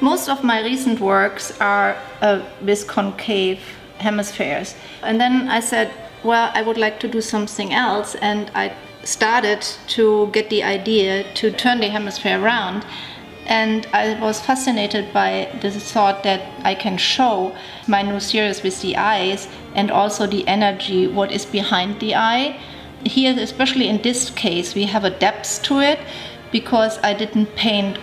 Most of my recent works are with concave hemispheres. And then I said, well, I would like to do something else, and I started to get the idea to turn the hemisphere around. And I was fascinated by the thought that I can show my new series with the eyes and also the energy, what is behind the eye. Here, especially in this case, we have a depth to it because I didn't paint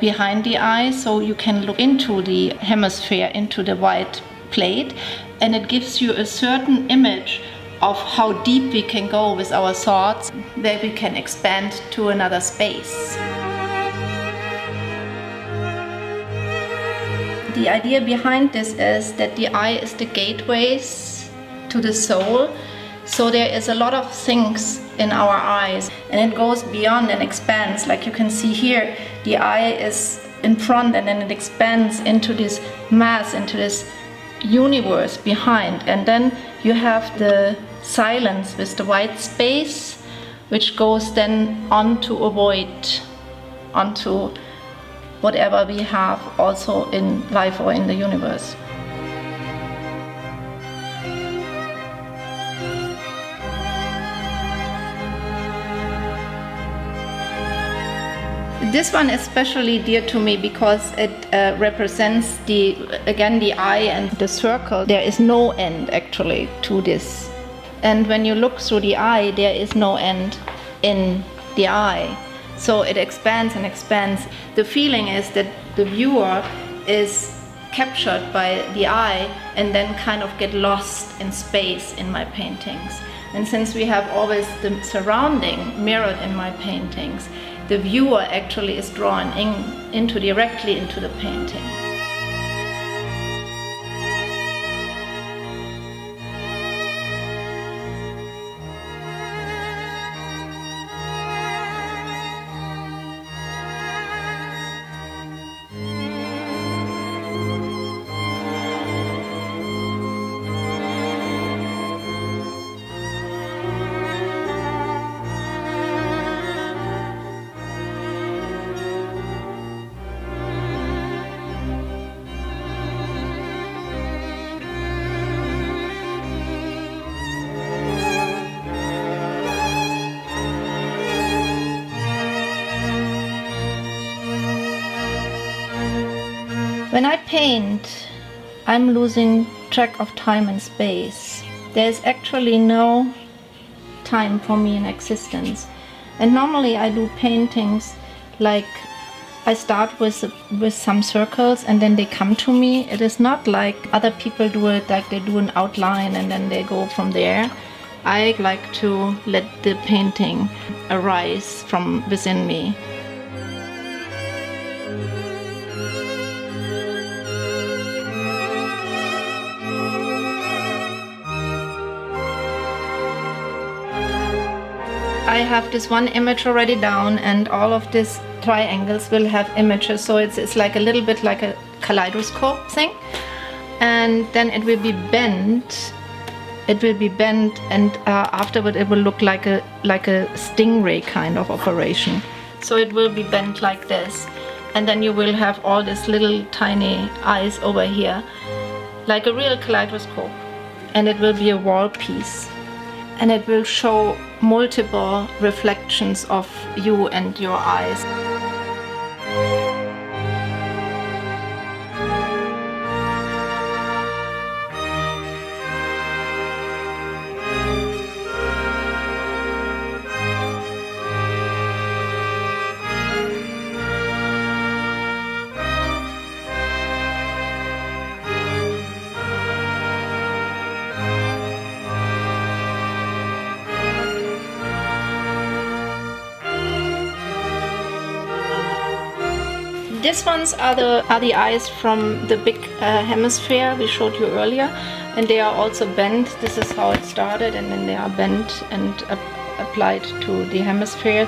behind the eye, so you can look into the hemisphere, into the white plate, and it gives you a certain image of how deep we can go with our thoughts, where we can expand to another space. The idea behind this is that the eye is the gateways to the soul. So there is a lot of things in our eyes, and it goes beyond and expands. Like you can see here, the eye is in front and then it expands into this mass, into this universe behind. And then you have the silence with the white space, which goes then on to a void, onto whatever we have also in life or in the universe. This one is especially dear to me because it represents the eye and the circle. There is no end actually to this. And when you look through the eye, there is no end in the eye. So it expands and expands. The feeling is that the viewer is captured by the eye and then kind of get lost in space in my paintings. And since we have always the surrounding mirrored in my paintings, the viewer actually is drawn directly into the painting. When I paint, I'm losing track of time and space. There's actually no time for me in existence. And normally I do paintings like I start with some circles and then they come to me. It is not like other people do it, like they do an outline and then they go from there. I like to let the painting arise from within me. I have this one image already down, and all of these triangles will have images, so it's like a little bit like a kaleidoscope thing, and then it will be bent. It will be bent, and afterward it will look like a stingray kind of operation. So it will be bent like this, and then you will have all these little tiny eyes over here, like a real kaleidoscope, and it will be a wall piece. And it will show multiple reflections of you and your eyes. These ones are the eyes from the big hemisphere we showed you earlier, and they are also bent. This is how it started, and then they are bent and applied to the hemisphere.